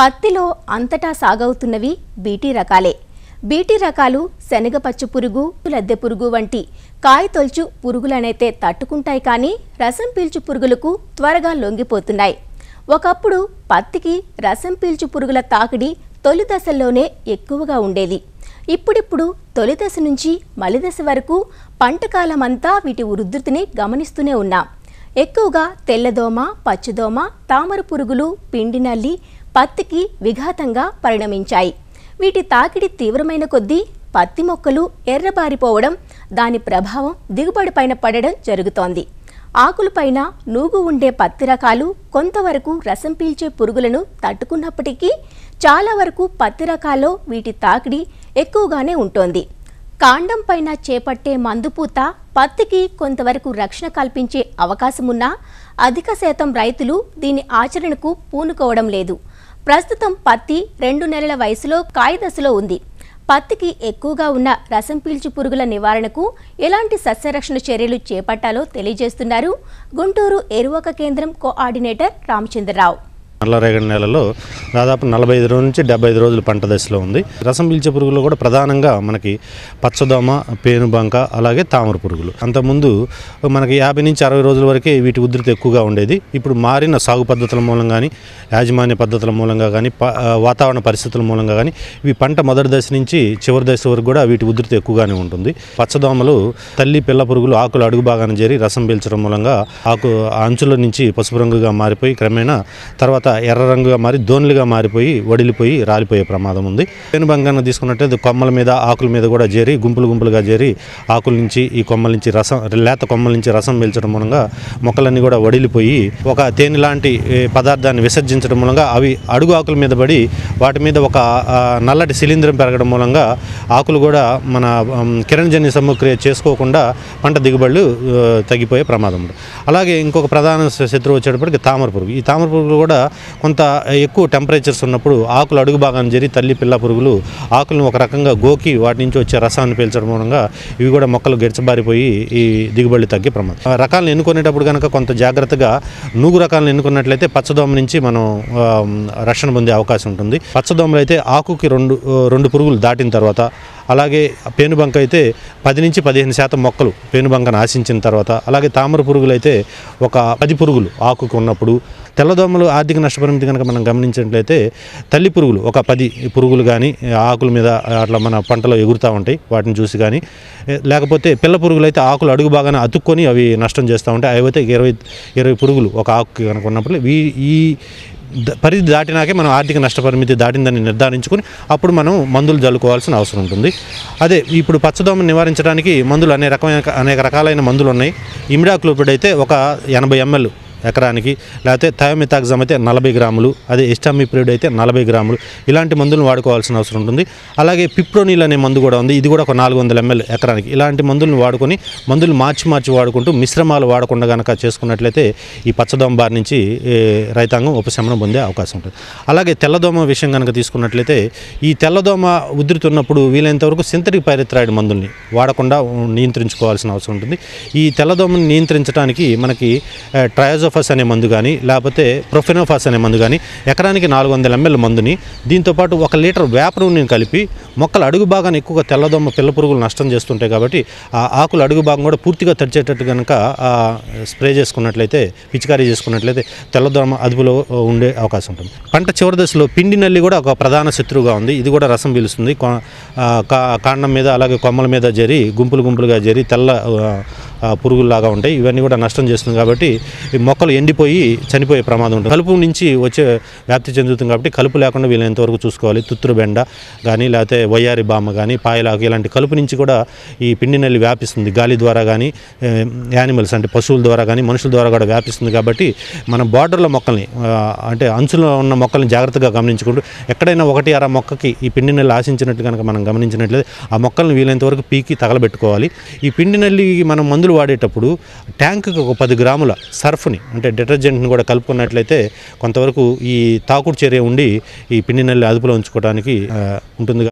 పత్తిలో అంతటా సాగవుతున్నవి బీటీ రకాలే. బీటీ రకాలు శనగ పచ్చు పురుగు, లద్దె పురుగు వంటి కాయ తొల్చు పురుగులనైతే తట్టుకుంటాయి, కానీ రసం పీల్చు పురుగులకు త్వరగా లొంగిపోతున్నాయి. ఒకప్పుడు పత్తికి రసం పీల్చు పురుగుల తాకిడి తొలి దశలోనే ఎక్కువగా ఉండేది. ఇప్పుడిప్పుడు తొలి దశ నుంచి మలి దశ వరకు పంటకాలమంతా వీటి ఉధృతిని గమనిస్తూనే ఉన్నాం. ఎక్కువగా తెల్లదోమ, పచ్చదోమ, తామర పురుగులు, పిండి నల్లి పత్తికి విఘాతంగా పరిణమించాయి. వీటి తాకిడి తీవ్రమైన కొద్దీ పత్తి మొక్కలు ఎర్రబారిపోవడం, దాని ప్రభావం దిగుబడిపైన పడడం జరుగుతోంది. ఆకులపైన నూగు ఉండే పత్తి రకాలు కొంతవరకు రసం పీల్చే పురుగులను తట్టుకున్నప్పటికీ చాలా వరకు పత్తి రకాల్లో వీటి తాకిడి ఎక్కువగానే ఉంటోంది. కాండం పైన చేపట్టే మందుపూత పత్తికి కొంతవరకు రక్షణ కల్పించే అవకాశమున్నా అధిక శాతం రైతులు దీని ఆచరణకు పూనుకోవడం లేదు. ప్రస్తుతం పత్తి 2 నెలల వయసులో కాయదశలో ఉంది. పత్తికి ఎక్కువగా ఉన్న రసం పీల్చు పురుగుల నివారణకు ఎలాంటి సస్యరక్షణ చర్యలు చేపట్టాలో తెలియజేస్తున్నారు గుంటూరు ఎరువక కేంద్రం కోఆర్డినేటర్ రామచంద్రరావు. నల్ల రేగడి నెలలో దాదాపు 45 నుంచి 75 రోజులు పంట దశలో ఉంది. రసం పీల్చే పురుగులు కూడా ప్రధానంగా మనకి పచ్చదోమ, పేనుబంక, అలాగే తామర పురుగులు. అంతకుముందు మనకి 50 నుంచి 60 రోజుల వరకే వీటి ఉధృతి ఎక్కువగా ఉండేది. ఇప్పుడు మారిన సాగు పద్ధతుల మూలంగా కానీ, యాజమాన్య పద్ధతుల మూలంగా కానీ, వాతావరణ పరిస్థితుల మూలంగా కానీ ఇవి పంట మొదటి దశ నుంచి చివరి దశ వరకు కూడా వీటి ఉధృతి ఎక్కువగానే ఉంటుంది. పచ్చదోమలు తల్లి పిల్ల పురుగులు ఆకులు అడుగు భాగాన్ని చేరి రసం పీల్చడం మూలంగా ఆకు అంచుల నుంచి పసుపు రంగుగా మారిపోయి క్రమేణా తర్వాత ఎర్ర రంగుగా మారి దోన్లుగా మారిపోయి వడిలిపోయి రాలిపోయే ప్రమాదం ఉంది. పేనుబంకను తీసుకున్నట్లయితే కొమ్మల మీద, ఆకుల మీద కూడా చేరి గుంపులుగా చేరి ఆకుల నుంచి ఈ కొమ్మల నుంచి రసం, లేత కొమ్మల నుంచి రసం పీల్చడం మూలంగా మొక్కలన్నీ కూడా వడిలిపోయి ఒక తేనె లాంటి పదార్థాన్ని విసర్జించడం మూలంగా అవి అడుగు ఆకుల మీద పడి వాటి మీద ఒక నల్లటి శిలీంధ్రం పెరగడం మూలంగా ఆకులు కూడా మన కిరణజన్య సమక్రియ చేసుకోకుండా పంట దిగుబడులు తగ్గిపోయే ప్రమాదం ఉంది. అలాగే ఇంకొక ప్రధాన శత్రువు వచ్చేటప్పటికి తామర పురుగు. ఈ తామర పురుగులు కూడా కొంత ఎక్కువ టెంపరేచర్స్ ఉన్నప్పుడు ఆకులు అడుగు భాగాన్ని చేరి తల్లి పిల్ల పురుగులు ఆకులను ఒక రకంగా గోకి వాటి నుంచి వచ్చే రసాన్ని పీల్చడం మూలంగా ఇవి కూడా మొక్కలు గెచ్చబారిపోయి ఈ దిగుబడులు తగ్గే ప్రమాదం. రకాలను ఎన్నుకునేటప్పుడు కనుక కొంత జాగ్రత్తగా నూగు రకాలను ఎన్నుకున్నట్లయితే పచ్చదోమ నుంచి మనం రక్షణ పొందే అవకాశం ఉంటుంది. పచ్చదోమలు అయితే ఆకుకి రెండు పురుగులు దాటిన తర్వాత, అలాగే పేనుబంక అయితే 10 నుంచి 15% మొక్కలు పేనుబంకను ఆశించిన తర్వాత, అలాగే తామర పురుగులు అయితే ఒక 10 పురుగులు ఆకుకు ఉన్నప్పుడు, తెల్లదోమలు ఆర్థిక నష్టపరిమితి కనుక మనం గమనించినట్లయితే తల్లి పురుగులు ఒక 10 పురుగులు కానీ ఆకుల మీద అట్లా మన పంటలో ఎగురుతూ ఉంటాయి, వాటిని చూసి కానీ, లేకపోతే పిల్ల పురుగులు అయితే ఆకులు అడుగు బాగానే అతుక్కొని అవి నష్టం చేస్తూ ఉంటాయి. అవి అయితే 20 పురుగులు ఒక ఆకుకి కనుక ఉన్నప్పుడు ఈ పరిధి దాటినాకే మనం ఆర్థిక నష్టపరిమితి దాటిందని నిర్ధారించుకుని అప్పుడు మనం మందులు జల్లుకోవాల్సిన అవసరం ఉంటుంది. అదే ఇప్పుడు పచ్చదోమను నివారించడానికి మందులు అనేక రకాలైన మందులు ఉన్నాయి. ఇమిడాక్లోపిడ్ అయితే ఒక 80 ml ఎకరానికి, లేకపోతే థయోమితాగ్జామ్ అయితే 40 గ్రాములు, అదే ఎస్టామిప్రిడ్ అయితే 40 గ్రాములు, ఇలాంటి మందులను వాడుకోవాల్సిన అవసరం ఉంటుంది. అలాగే పిప్రోనిల్ అనే మందు కూడా ఉంది, ఇది కూడా ఒక 400 ml ఎకరానికి. ఇలాంటి మందులను వాడుకొని మందులు మార్చి వాడుకుంటూ మిశ్రమాలు వాడకుండా కనుక చేసుకున్నట్లయితే ఈ పచ్చదోమ బారి నుంచి రైతాంగం ఉపశమనం పొందే అవకాశం ఉంటుంది. అలాగే తెల్లదోమ విషయం కనుక తీసుకున్నట్లయితే ఈ తెల్లదోమ ఉధృతి ఉన్నప్పుడు వీలైనంతవరకు సింథటిక్ పైరిథ్రాయిడ్ మందుల్ని వాడకుండా నియంత్రించుకోవాల్సిన అవసరం ఉంటుంది. ఈ తెల్లదోమను నియంత్రించడానికి మనకి ట్రయాజో ఫస్ అనే మందు కానీ, లేకపోతే ప్రొఫెనోఫాస్ అనే మందు కానీ ఎకరానికి 400 ml మందుని దీంతోపాటు 1 లీటర్ వేప నూనెని కలిపి మొక్కల అడుగు భాగాన్ని ఎక్కువగా తెల్లదోమ పిల్ల పురుగులు నష్టం చేస్తుంటాయి కాబట్టి ఆ ఆకుల అడుగు భాగం కూడా పూర్తిగా తడిచేటట్టు కనుక స్ప్రే చేసుకున్నట్లయితే, పిచికారీ చేసుకున్నట్లయితే తెల్లదోమ అదుపులో ఉండే అవకాశం ఉంటుంది. పంట చివరి దశలో పిండి నల్లి కూడా ఒక ప్రధాన శత్రువుగా ఉంది. ఇది కూడా రసం పీలుస్తుంది. కాండం మీద, అలాగే కొమ్మల మీద చేరి గుంపులుగా చేరి తెల్ల పురుగుల్లాగా ఉంటాయి. ఇవన్నీ కూడా నష్టం చేస్తుంది కాబట్టి మొక్కలు ఎండిపోయి చనిపోయే ప్రమాదం ఉంటుంది. కలుపు నుంచి వచ్చే వ్యాప్తి చెందుతుంది కాబట్టి కలుపు లేకుండా వీలైనంతవరకు చూసుకోవాలి. తుత్తురు బెండ కానీ, లేకపోతే వయ్యారి బామ్మ కానీ, పాయలాకు, ఇలాంటి కలుపు నుంచి కూడా ఈ పిండి నల్లి వ్యాపిస్తుంది. గాలి ద్వారా కానీ, యానిమల్స్ అంటే పశువుల ద్వారా కానీ, మనుషుల ద్వారా కూడా వ్యాపిస్తుంది కాబట్టి మన బార్డర్ల మొక్కల్ని అంటే అంచులో ఉన్న మొక్కల్ని జాగ్రత్తగా గమనించుకుంటూ ఎక్కడైనా 1-2 మొక్కకి ఈ పిండి నల్లి ఆశించినట్టు కనుక మనం గమనించినట్లయితే ఆ మొక్కలను వీలైనంతవరకు పీకి తగలబెట్టుకోవాలి. ఈ పిండి నల్లి మనం మందులు వాడేటప్పుడు ట్యాంకుకి ఒక 10 గ్రాముల సర్ఫ్ని అంటే డిటర్జెంట్ని కూడా కలుపుకున్నట్లయితే కొంతవరకు ఈ తాకుడు చర్య ఉండి ఈ పిండి నల్లి అదుపులో ఉంచుకోవడానికి ఉంటుంది.